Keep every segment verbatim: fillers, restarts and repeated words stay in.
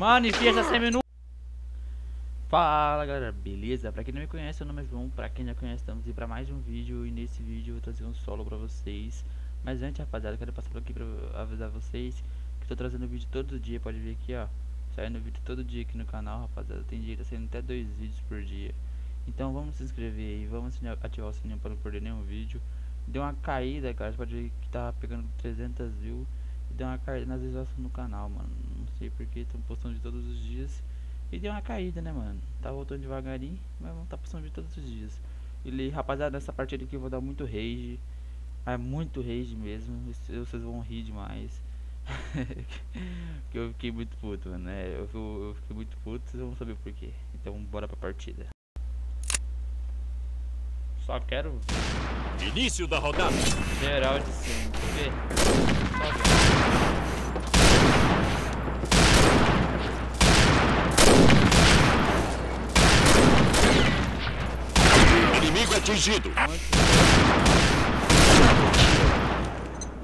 Manifesta-se menu. Fala galera, beleza? Pra quem não me conhece, meu nome é João. Pra quem já conhece, estamos aí pra mais um vídeo. E nesse vídeo eu vou trazer um solo pra vocês. Mas antes, rapaziada, eu quero passar por aqui pra avisar vocês que tô trazendo vídeo todo dia, pode ver aqui, ó. Saindo vídeo todo dia aqui no canal, rapaziada. Tem direito a saindo até dois vídeos por dia. Então vamos se inscrever aí, vamos ativar o sininho pra não perder nenhum vídeo. Deu uma caída, cara, você pode ver que tava pegando trezentas mil. Deu uma caída nas visualizações no canal, mano. Não sei porque, estão postando de todos os dias. E deu uma caída, né, mano? Tá voltando devagarinho, mas não tá postando de todos os dias. E, rapaziada, nessa partida aqui eu vou dar muito rage. É muito rage mesmo. Vocês vão rir demais. Porque eu fiquei muito puto, mano. É, eu, eu fiquei muito puto, vocês vão saber por quê. Então, bora pra partida. Só quero. Início da rodada. Geral de cima, quer ver? Inimigo atingido.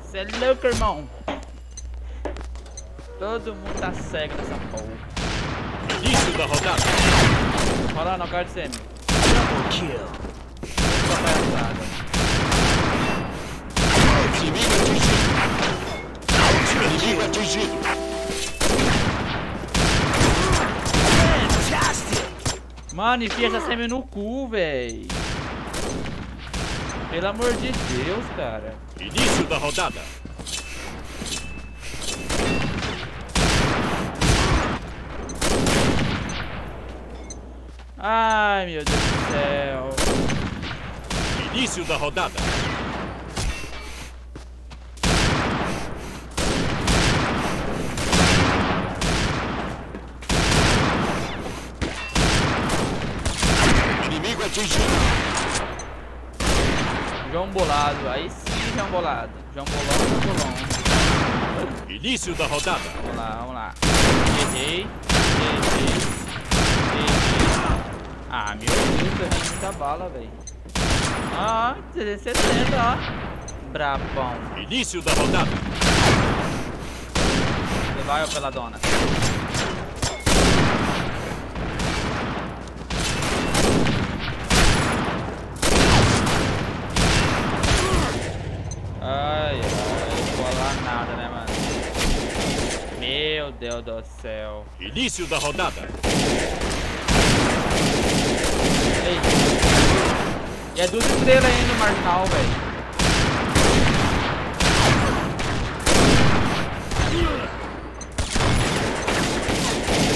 Você é louco, irmão. Todo mundo tá cego nessa porra. Início da rodada. Rola no guard semi. Double kill. Inimigo atingido. Inimigo atingido. Mano, enfia essa semi no cu, véi. Pelo amor de Deus, cara. Início da rodada. Ai, meu Deus do céu. Início da rodada. João Bolado, aí sim, João Bolado. João Bolão, João Bolão. Início da rodada. Vamos lá, vamos lá. Errei, errei, errei. Ah, meu Deus, perdi muita bala, velho. Ah, trezentos e setenta, ó. Brabão. Início da rodada. Você vai ou pela dona? Meu Deus do céu. Início da rodada. Ei. E é duas estrelas ainda no Marcal, velho.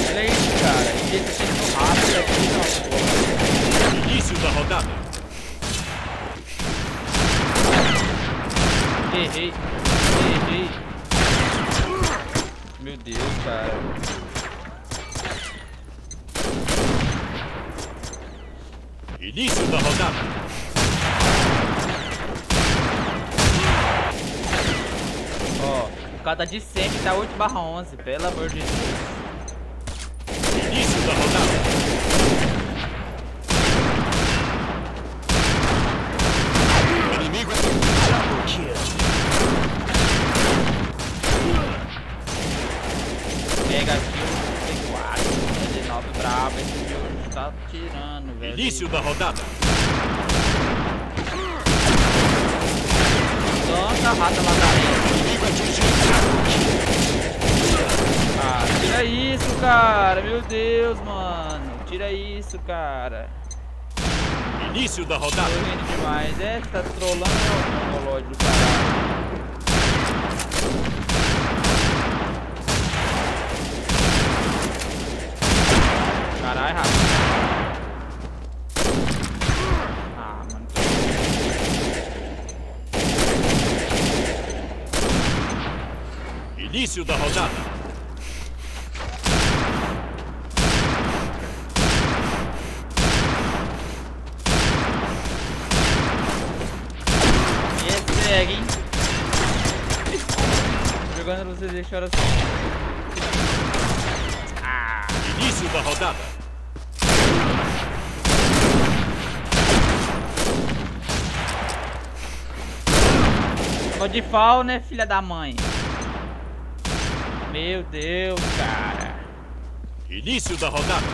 Olha isso, cara. Ele tá sendo rápido aqui, não. Início da rodada. Errei. Errei. Meu Deus, cara. Início da rodada. Ó, oh, o cada de cem tá oito barra onze, pelo amor de Deus. Início da rodada. Inimigo é... Pega aqui o C quatro, dezenove bravo, esse jogo tá tirando, velho. Início da rodada. Tanta rata lagareta. Ah, tira isso, cara. Meu Deus, mano. Tira isso, cara. Início da rodada. Tô vendo demais. É, tá trolando o monológico do caralho. Caralho, rapaz. Ah, mano. Início da rodada. E segue, hein? Jogando vocês deixaram assim. Ah. Início da rodada. Tô de fall, né, filha da mãe? Meu Deus, cara. Início da rodada.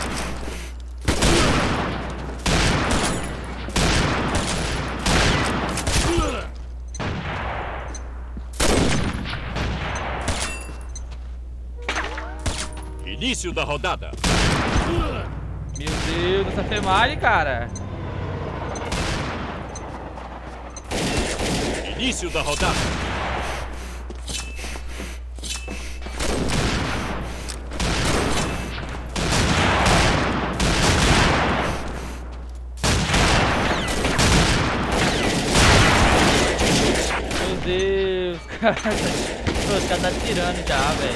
Início da rodada. Meu Deus, essa Femari, cara. Início da rodada. Os caras tá tirando já, velho.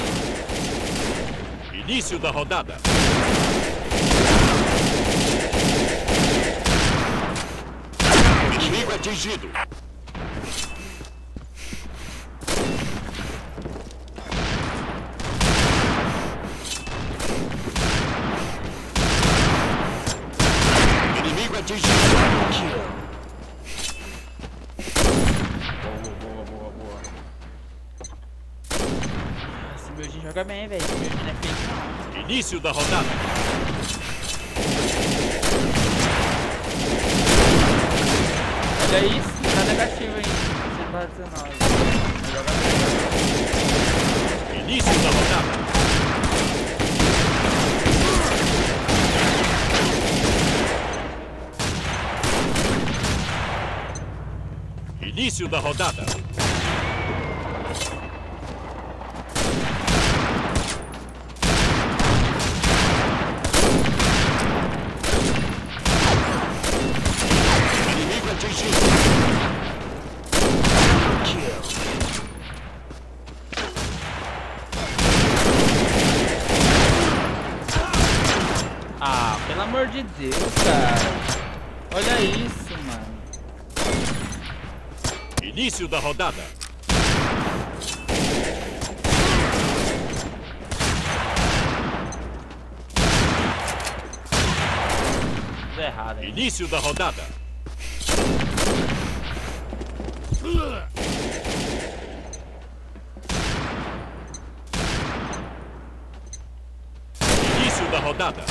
Início da rodada. Inimigo atingido. Inimigo atingido. Joga bem, velho. Início da rodada. Olha isso, tá negativo, hein? cento e dezenove. Joga bem. Início da rodada. Início da rodada. Deus, cara. Olha isso, mano. Início da rodada. Tudo errado, hein? Início da rodada. Início da rodada.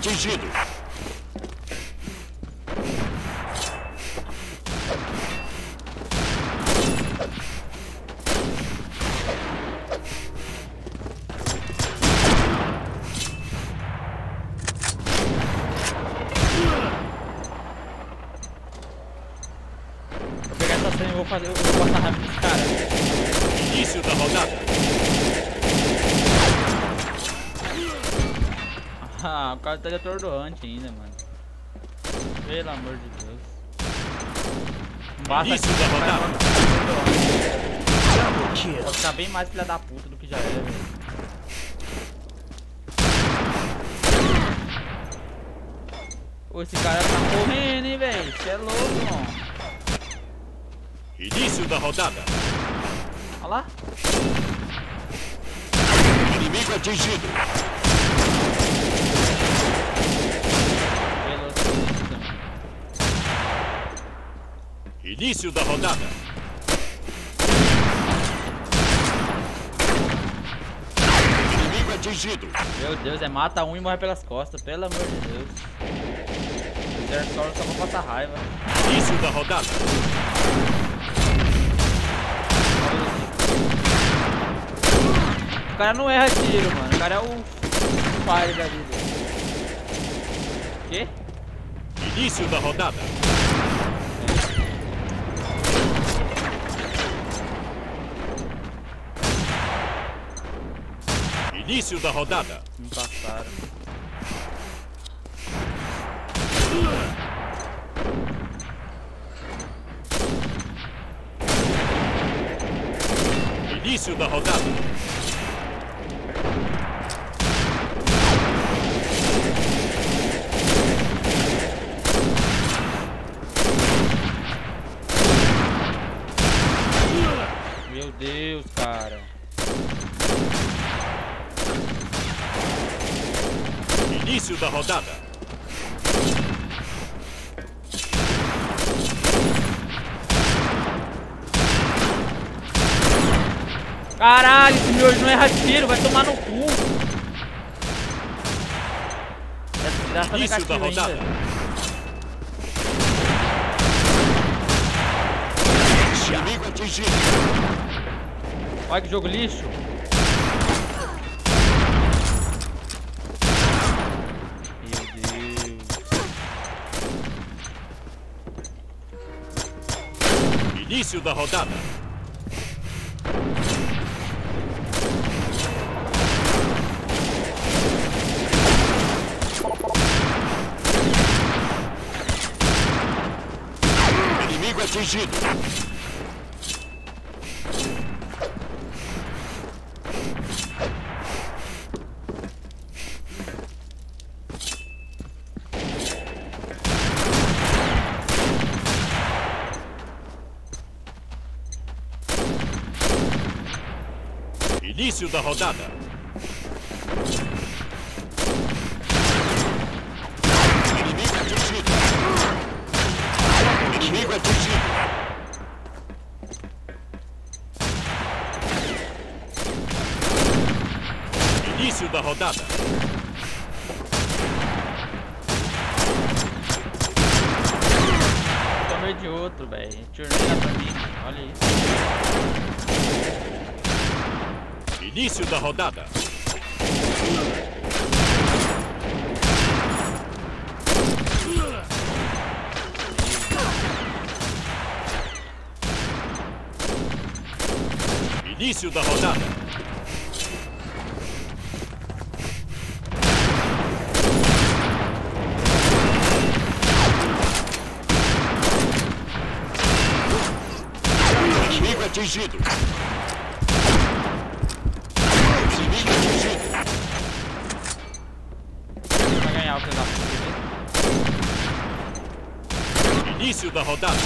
Atingido. Vou pegar essa cena e vou fazer, eu vou passar rápido esse cara. Início da rodada. Ah, o cara tá de atordoante ainda, mano. Pelo amor de Deus. Basta isso da rodada. Vai ficar bem mais filha da puta do que já era, velho. Esse cara tá correndo, hein, velho. Você é louco, mano. Início da rodada. Olha lá. Inimigo atingido. Início da rodada. Inimigo atingido. Meu Deus, é mata um e morre pelas costas, pelo amor de Deus. O Zero Storm só pra passar raiva. Início da rodada. O cara não erra tiro, mano. O cara é o pai da vida. Quê? Início da rodada. Início da rodada. Me passaram. Início da rodada. Meu Deus, cara. Início da rodada. Caralho, esse miojo não erra tiro, vai tomar no cu. Dessa negativa ainda. Olha que jogo lixo. Início da rodada. Inimigo atingido. Início da rodada. Inimigo atingido. Inimigo atingido. Início da rodada. Tomei de outro, velho. Turnei pra mim. Olha isso. Início da rodada. Início da rodada. Inimigo atingido. Início da rodada.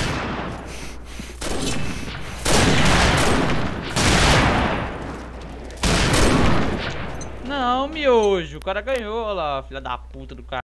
Não, miojo, o cara ganhou, olha lá, filha da puta do cara.